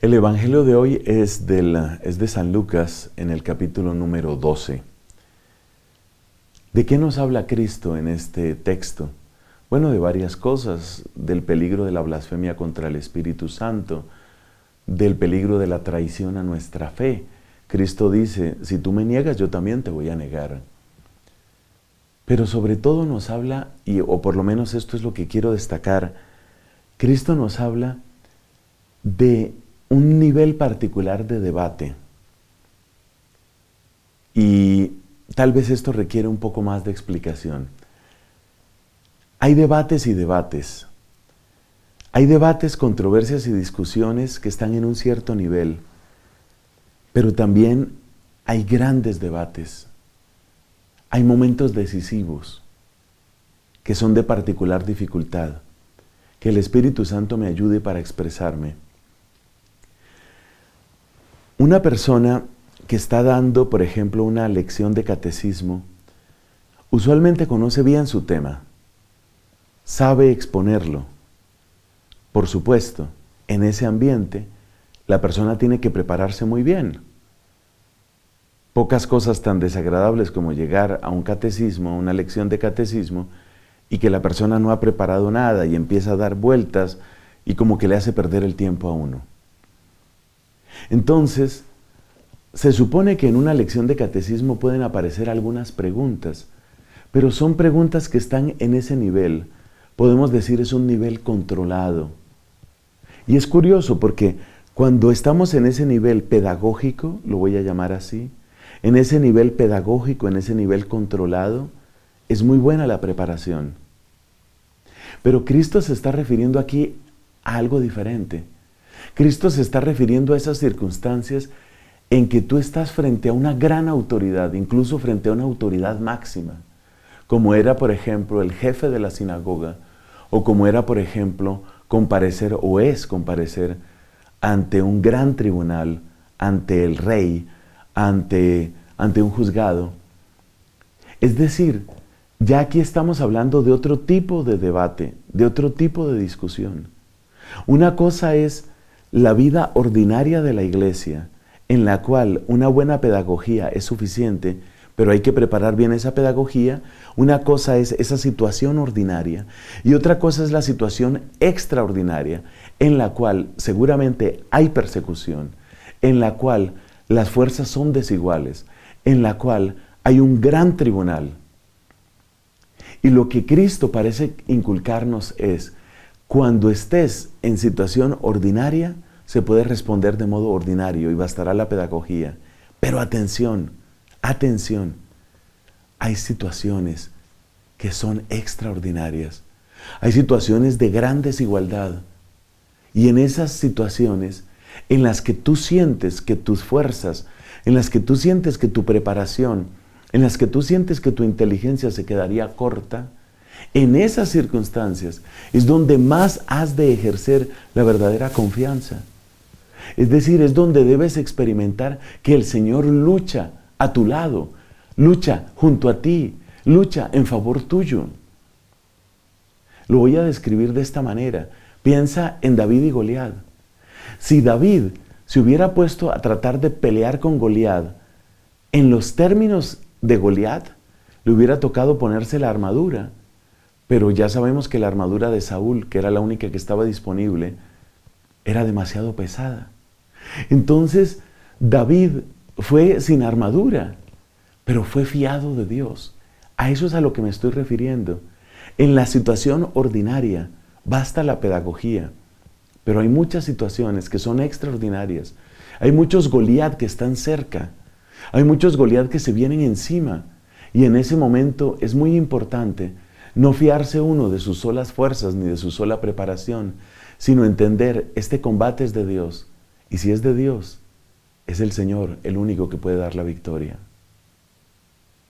El Evangelio de hoy es de San Lucas en el capítulo número 12. ¿De qué nos habla Cristo en este texto? Bueno, de varias cosas, del peligro de la blasfemia contra el Espíritu Santo, del peligro de la traición a nuestra fe. Cristo dice, si tú me niegas, yo también te voy a negar. Pero sobre todo nos habla, o por lo menos esto es lo que quiero destacar, Cristo nos habla de un nivel particular de debate. Y tal vez esto requiere un poco más de explicación. Hay debates y debates. Hay debates, controversias y discusiones que están en un cierto nivel, pero también hay grandes debates. Hay momentos decisivos que son de particular dificultad. Que el Espíritu Santo me ayude para expresarme. Una persona que está dando, por ejemplo, una lección de catecismo, usualmente conoce bien su tema, sabe exponerlo. Por supuesto, en ese ambiente, la persona tiene que prepararse muy bien. Pocas cosas tan desagradables como llegar a un catecismo, a una lección de catecismo, y que la persona no ha preparado nada y empieza a dar vueltas y como que le hace perder el tiempo a uno. Entonces, se supone que en una lección de catecismo pueden aparecer algunas preguntas, pero son preguntas que están en ese nivel, podemos decir es un nivel controlado. Y es curioso porque cuando estamos en ese nivel pedagógico, lo voy a llamar así, en ese nivel pedagógico, en ese nivel controlado, es muy buena la preparación. Pero Cristo se está refiriendo aquí a algo diferente. Cristo se está refiriendo a esas circunstancias en que tú estás frente a una gran autoridad, incluso frente a una autoridad máxima, como era, por ejemplo, el jefe de la sinagoga, o como era, por ejemplo, comparecer o es comparecer ante un gran tribunal, ante el rey, ante un juzgado. Es decir, ya aquí estamos hablando de otro tipo de debate, de otro tipo de discusión. Una cosa es la vida ordinaria de la iglesia, en la cual una buena pedagogía es suficiente, pero hay que preparar bien esa pedagogía. Una cosa es esa situación ordinaria y otra cosa es la situación extraordinaria, en la cual seguramente hay persecución, en la cual las fuerzas son desiguales, en la cual hay un gran tribunal. Y lo que Cristo parece inculcarnos es, cuando estés en situación ordinaria, se puede responder de modo ordinario y bastará la pedagogía. Pero atención, atención, hay situaciones que son extraordinarias. Hay situaciones de gran desigualdad. Y en esas situaciones en las que tú sientes que tus fuerzas, en las que tú sientes que tu preparación, en las que tú sientes que tu inteligencia se quedaría corta, en esas circunstancias es donde más has de ejercer la verdadera confianza. Es decir, es donde debes experimentar que el Señor lucha a tu lado, lucha junto a ti, lucha en favor tuyo. Lo voy a describir de esta manera. Piensa en David y Goliat. Si David se hubiera puesto a tratar de pelear con Goliat en los términos de Goliat, le hubiera tocado ponerse la armadura, pero ya sabemos que la armadura de Saúl, que era la única que estaba disponible, era demasiado pesada. Entonces, David fue sin armadura, pero fue fiado de Dios. A eso es a lo que me estoy refiriendo. En la situación ordinaria, basta la pedagogía, pero hay muchas situaciones que son extraordinarias. Hay muchos Goliat que están cerca. Hay muchos Goliat que se vienen encima y en ese momento es muy importante no fiarse uno de sus solas fuerzas ni de su sola preparación, sino entender este combate es de Dios y si es de Dios, es el Señor el único que puede dar la victoria.